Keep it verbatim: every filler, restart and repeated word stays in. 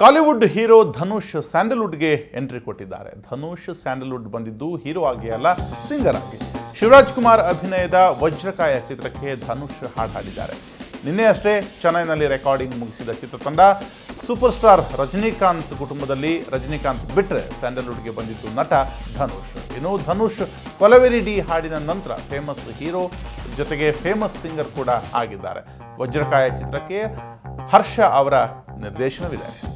कालीवुड hero Dhanush sandalwood गे entry ಕೊಟ್ಟಿದ್ದಾರೆ। Dhanush sandalwood बंदिद्दु hero आगे अल्ल सिंगर आगे। शिवराज कुमार अभिनयद वज्रकाय चित्रक्के धनुष हाड हाडिದ್ದಾರೆ। निन्ने अष्टे चेन्नैनल्ली रेकार्डिंग मुगिसिद चित्रतंड सूपर स्टार रजनीकांत कुटुंबदल्ली रजनीकांत बिट्रे सैंडलवुड गे बंदिद्दु नट धनुष। इन्नु धनुष कोलवेरी डी हाडिन नंतर फेमस हीरो जोतेगे फेमस सिंगर कूड आगिद्दारे। वज्रकाय चित्रक्के हर्ष अवर निर्देशनविदे।